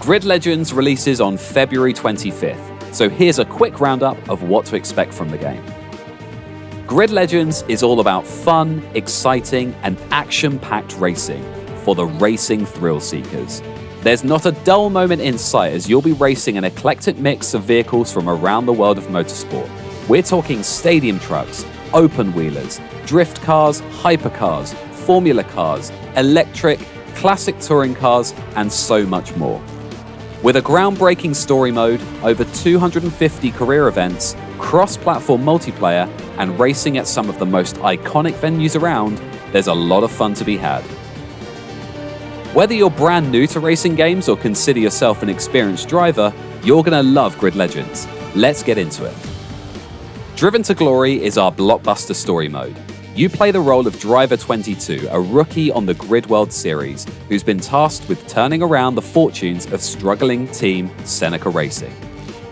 Grid Legends releases on February 25th, so here's a quick roundup of what to expect from the game. Grid Legends is all about fun, exciting, and action-packed racing for the racing thrill seekers. There's not a dull moment in sight as you'll be racing an eclectic mix of vehicles from around the world of motorsport. We're talking stadium trucks, open wheelers, drift cars, hypercars, formula cars, electric, classic touring cars, and so much more. With a groundbreaking story mode, over 250 career events, cross-platform multiplayer, and racing at some of the most iconic venues around, there's a lot of fun to be had. Whether you're brand new to racing games or consider yourself an experienced driver, you're going to love Grid Legends. Let's get into it. Driven to Glory is our blockbuster story mode. You play the role of Driver 22, a rookie on the Grid World Series, who's been tasked with turning around the fortunes of struggling team Seneca Racing.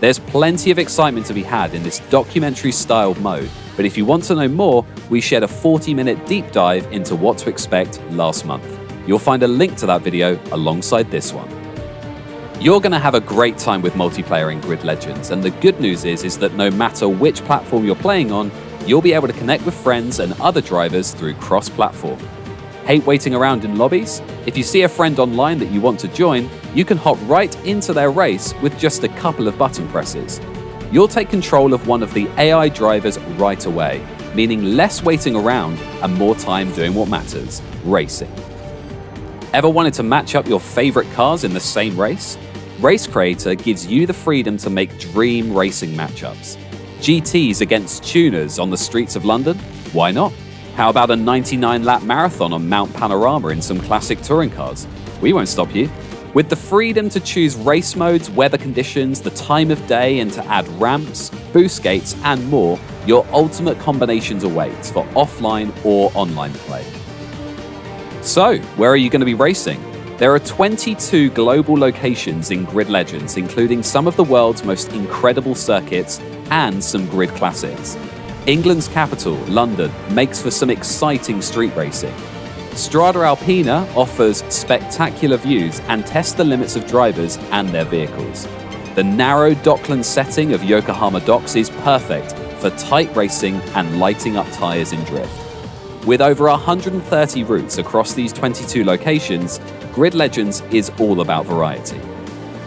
There's plenty of excitement to be had in this documentary-style mode, but if you want to know more, we shared a 40-minute deep dive into what to expect last month. You'll find a link to that video alongside this one. You're going to have a great time with multiplayer in Grid Legends, and the good news is that no matter which platform you're playing on, you'll be able to connect with friends and other drivers through cross-platform. Hate waiting around in lobbies? If you see a friend online that you want to join, you can hop right into their race with just a couple of button presses. You'll take control of one of the AI drivers right away, meaning less waiting around and more time doing what matters, racing. Ever wanted to match up your favorite cars in the same race? Race Creator gives you the freedom to make dream racing matchups. GTs against tuners on the streets of London? Why not? How about a 99-lap marathon on Mount Panorama in some classic touring cars? We won't stop you. With the freedom to choose race modes, weather conditions, the time of day, and to add ramps, boost gates, and more, your ultimate combinations awaits for offline or online play. So, where are you going to be racing? There are 22 global locations in Grid Legends, including some of the world's most incredible circuits and some grid classics. England's capital, London, makes for some exciting street racing. Strada Alpina offers spectacular views and tests the limits of drivers and their vehicles. The narrow dockland setting of Yokohama docks is perfect for tight racing and lighting up tyres in drift. With over 130 routes across these 22 locations, Grid Legends is all about variety.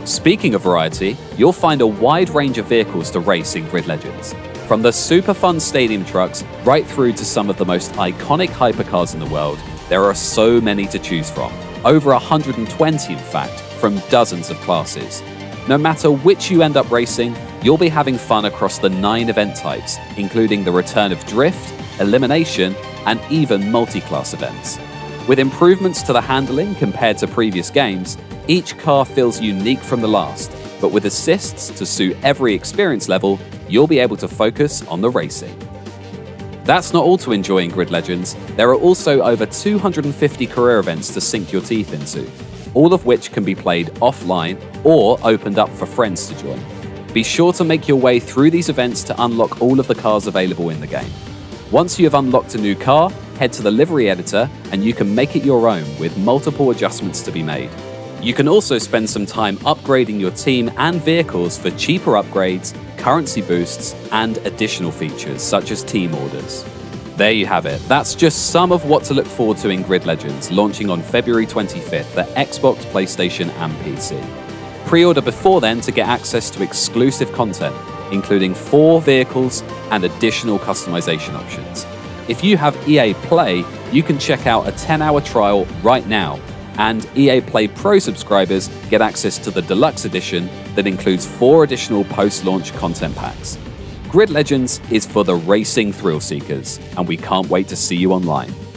Speaking of variety, you'll find a wide range of vehicles to race in Grid Legends, from the super fun stadium trucks right through to some of the most iconic hypercars in the world. There are so many to choose from, over 120 in fact, from dozens of classes. No matter which you end up racing, you'll be having fun across the 9 event types, including the return of drift, elimination, and even multi-class events. With improvements to the handling compared to previous games, each car feels unique from the last, but with assists to suit every experience level, you'll be able to focus on the racing. That's not all to enjoy in Grid Legends. There are also over 250 career events to sink your teeth into, all of which can be played offline or opened up for friends to join. Be sure to make your way through these events to unlock all of the cars available in the game. Once you have unlocked a new car, head to the livery editor and you can make it your own with multiple adjustments to be made. You can also spend some time upgrading your team and vehicles for cheaper upgrades, currency boosts, and additional features such as team orders. There you have it. That's just some of what to look forward to in Grid Legends, launching on February 25th for Xbox, PlayStation, and PC. Pre-order before then to get access to exclusive content, including 4 vehicles and additional customization options. If you have EA Play, you can check out a 10-hour trial right now, and EA Play Pro subscribers get access to the Deluxe Edition that includes 4 additional post-launch content packs. Grid Legends is for the racing thrill seekers, and we can't wait to see you online.